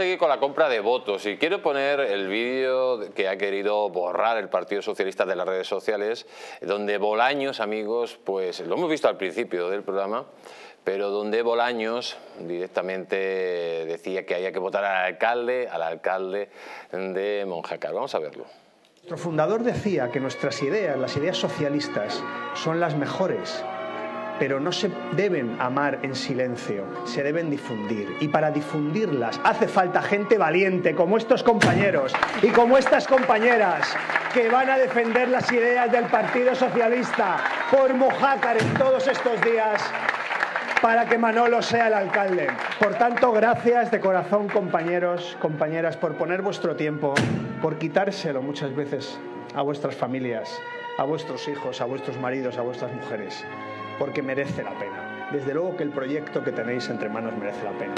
Seguir con la compra de votos y quiero poner el vídeo que ha querido borrar el Partido Socialista de las redes sociales, donde Bolaños, amigos, pues lo hemos visto al principio del programa, pero donde Bolaños directamente decía que había que votar al alcalde de Mojácar. Vamos a verlo. Nuestro fundador decía que nuestras ideas, las ideas socialistas, son las mejores, pero no se deben amar en silencio, se deben difundir. Y para difundirlas hace falta gente valiente, como estos compañeros y como estas compañeras, que van a defender las ideas del Partido Socialista por Mojácar en todos estos días, para que Manolo sea el alcalde. Por tanto, gracias de corazón, compañeros, compañeras, por poner vuestro tiempo, por quitárselo muchas veces a vuestras familias, a vuestros hijos, a vuestros maridos, a vuestras mujeres, porque merece la pena. Desde luego que el proyecto que tenéis entre manos merece la pena.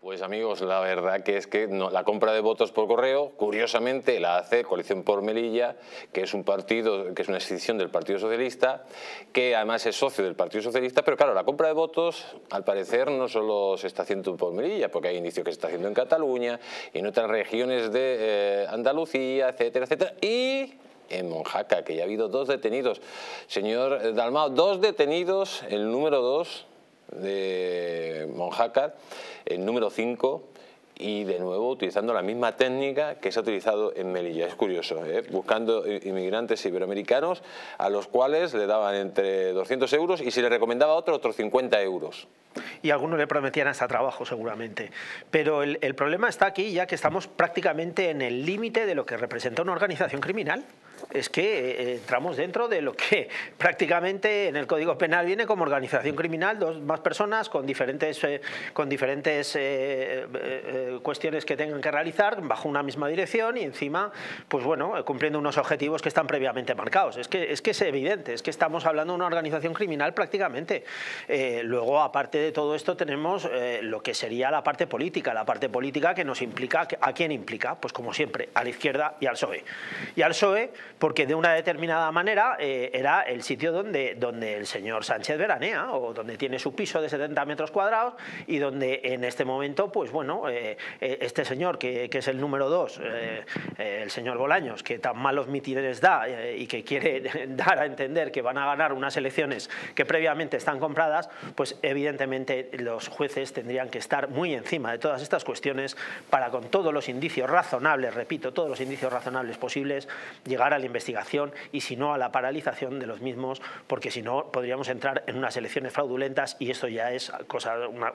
Pues amigos, la verdad que es que no, la compra de votos por correo, curiosamente, la hace Coalición por Melilla, que es un partido, que es una escisión del Partido Socialista, que además es socio del Partido Socialista, pero claro, la compra de votos, al parecer, no solo se está haciendo por Melilla, porque hay indicios que se está haciendo en Cataluña, en otras regiones de Andalucía, etcétera, etcétera, y en Mojácar, que ya ha habido dos detenidos. Señor Dalmao, dos detenidos, el número 2... de Mojácar, el número 5, y de nuevo utilizando la misma técnica que se ha utilizado en Melilla. Es curioso, ¿eh? Buscando inmigrantes iberoamericanos a los cuales le daban entre 200 euros y si le recomendaba a otros 50 euros. Y algunos le prometían hasta trabajo seguramente. Pero el problema está aquí, ya que estamos prácticamente en el límite de lo que representa una organización criminal. Es que entramos dentro de lo que prácticamente en el Código Penal viene como organización criminal, dos más personas con diferentes cuestiones que tengan que realizar bajo una misma dirección y encima, pues bueno, cumpliendo unos objetivos que están previamente marcados. Es que es evidente, es que estamos hablando de una organización criminal prácticamente. Luego, aparte de todo esto, tenemos lo que sería la parte política que nos implica. ¿A quién implica? Pues como siempre, a la izquierda y al PSOE. Y al PSOE, porque de una determinada manera era el sitio donde el señor Sánchez veranea, o donde tiene su piso de 70 metros cuadrados y donde en este momento, pues bueno, este señor que es el número 2, el señor Bolaños, que tan malos mítines da y que quiere dar a entender que van a ganar unas elecciones que previamente están compradas, pues evidentemente los jueces tendrían que estar muy encima de todas estas cuestiones para, con todos los indicios razonables, repito, todos los indicios razonables posibles, llegar a la investigación y si no a la paralización de los mismos, porque si no podríamos entrar en unas elecciones fraudulentas y esto ya es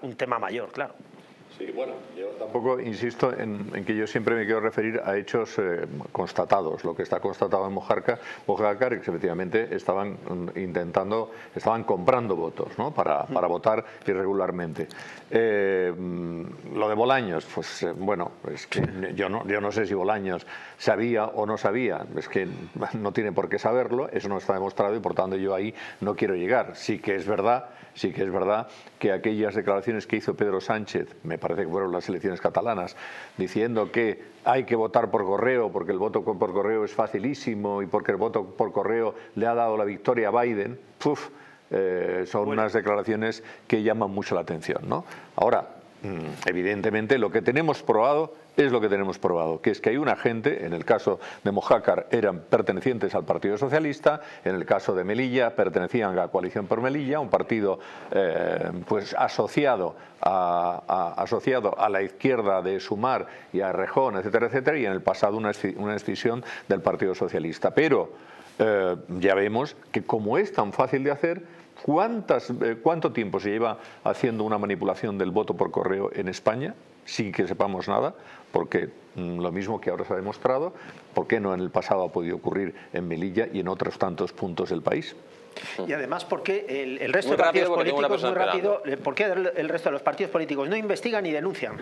un tema mayor, claro. Sí, bueno, yo tampoco insisto en que yo siempre me quiero referir a hechos constatados. Lo que está constatado en Mojácar, que efectivamente estaban comprando votos, ¿no? para votar irregularmente. Lo de Bolaños, pues bueno, es que yo no sé si Bolaños sabía o no sabía, es que no tiene por qué saberlo, eso no está demostrado y por tanto yo ahí no quiero llegar. Sí que es verdad que aquellas declaraciones que hizo Pedro Sánchez, me parece que fueron las elecciones catalanas, diciendo que hay que votar por correo porque el voto por correo es facilísimo y porque el voto por correo le ha dado la victoria a Biden, son unas declaraciones que llaman mucho la atención, ¿no? Ahora, evidentemente, lo que tenemos probado es lo que tenemos probado, que es que hay una gente, en el caso de Mojácar eran pertenecientes al Partido Socialista, en el caso de Melilla pertenecían a la Coalición por Melilla, un partido pues asociado a la izquierda de Sumar y a Rejón, etcétera, etcétera, y en el pasado una escisión del Partido Socialista. Pero ya vemos que como es tan fácil de hacer, ¿cuánto tiempo se lleva haciendo una manipulación del voto por correo en España sin que sepamos nada? Porque lo mismo que ahora se ha demostrado, ¿por qué no en el pasado ha podido ocurrir en Melilla y en otros tantos puntos del país? Y además, porque el resto de partidos políticos no investigan ni denuncian?